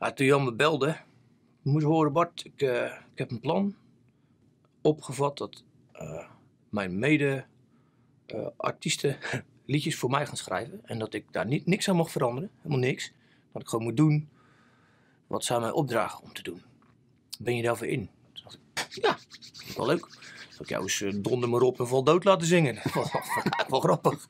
Ja, toen Jan me belde, moet je horen Bart, ik heb een plan opgevat dat mijn mede-artiesten liedjes voor mij gaan schrijven. En dat ik daar niks aan mocht veranderen, helemaal niks. Dat ik gewoon moet doen wat zij mij opdragen om te doen. Ben je daarvoor in? Toen dacht ik, ja, vind ik wel leuk. Dat ik jou eens donder maar op en val dood laten zingen. Dat was wel grappig.